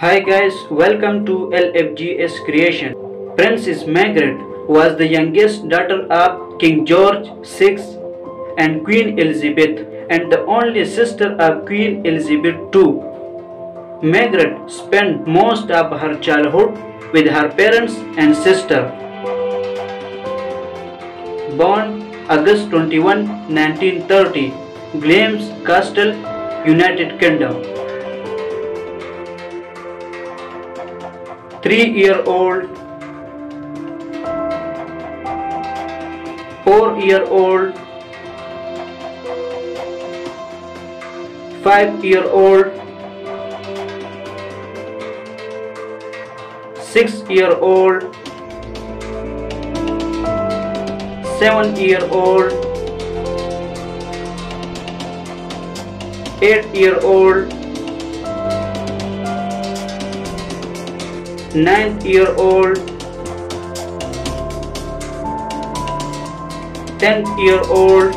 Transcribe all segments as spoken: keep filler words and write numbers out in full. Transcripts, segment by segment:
Hi guys, welcome to L F G S Creation. Princess Margaret was the youngest daughter of King George the sixth and Queen Elizabeth and the only sister of Queen Elizabeth the second. Margaret spent most of her childhood with her parents and sister. Born August twenty-first, nineteen thirty, Glamis Castle, United Kingdom. Three-year-old, four-year-old, five-year-old, six-year-old, seven-year-old, eight-year-old, nine-year-old, ten-year-old,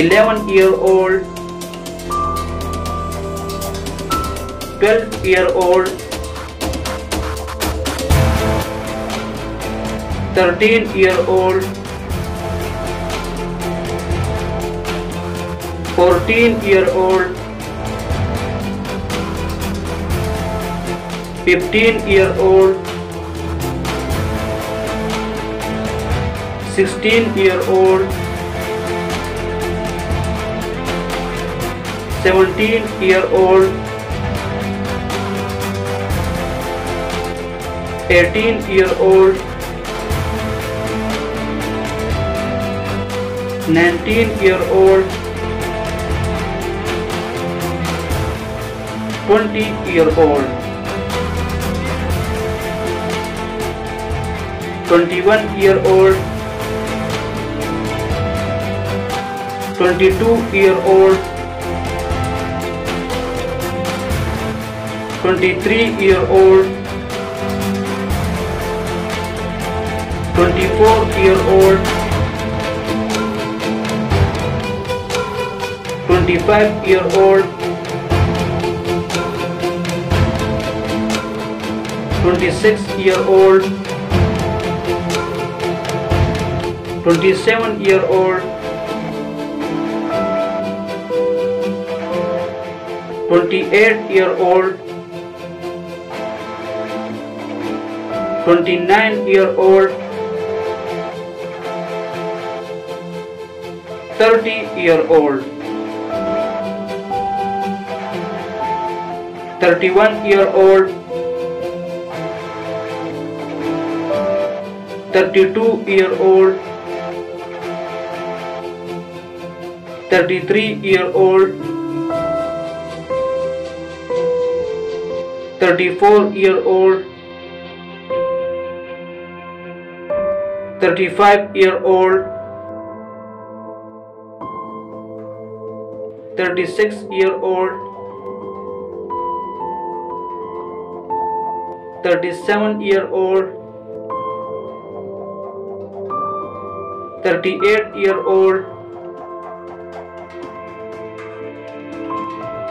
eleven-year-old, twelve year old, thirteen year old, fourteen year old, fifteen year old, sixteen year old, seventeen year old, eighteen year old, nineteen year old, twenty year old, twenty-one year old, twenty-two year old, twenty-three year old, twenty-four year old, twenty-five year old, twenty-six year old, twenty-seven year old, twenty-eight year old, twenty-nine year old, thirty year old, thirty-one year old, thirty-two year old, thirty-three year old, thirty-four year old, thirty-five year old, thirty-six year old, thirty-seven year old, thirty-eight year old,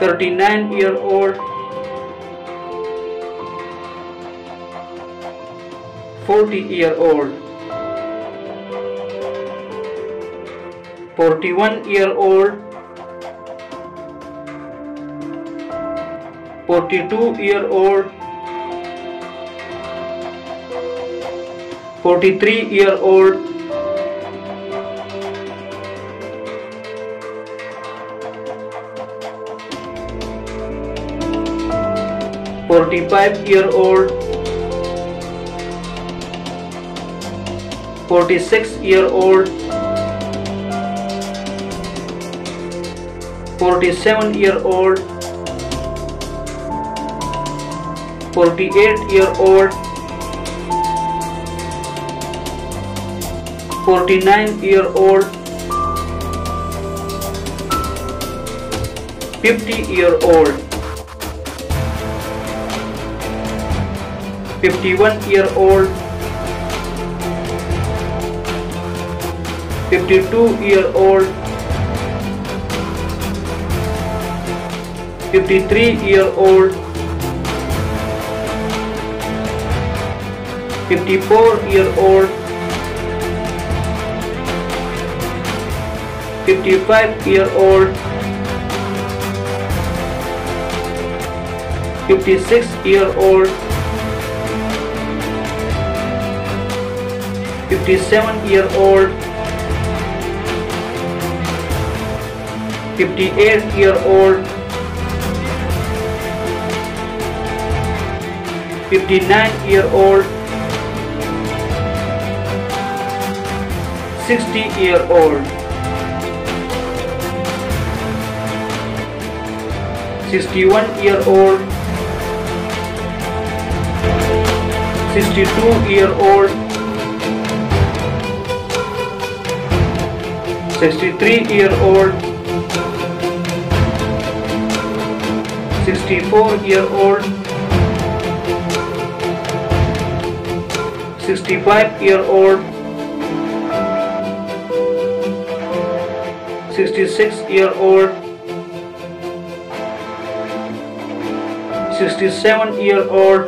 thirty-nine year old, forty year old, forty-one year old, forty-two year old, forty-three year old, forty-five year old, forty-six year old, forty-seven year old, forty-eight year old, forty-nine year old, fifty year old, fifty-one year old, fifty-two year old, fifty-three-year-old, fifty-four-year-old, fifty-five-year-old, fifty-six-year-old, fifty-seven-year-old, fifty-eight-year-old, fifty-nine-year-old, sixty-year-old, sixty-one-year-old, sixty-two-year-old, sixty-three-year-old, sixty-four-year-old, sixty-five-year-old, sixty-six-year-old, sixty-seven-year-old,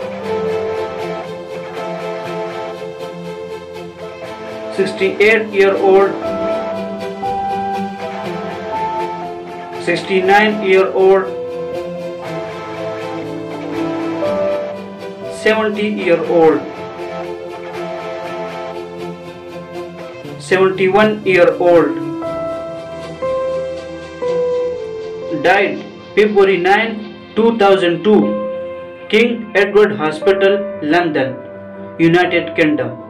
sixty-eight-year-old, sixty-nine-year-old, seventy-year-old, seventy-one-year-old. Died February ninth, two thousand two, King Edward Hospital, London, United Kingdom.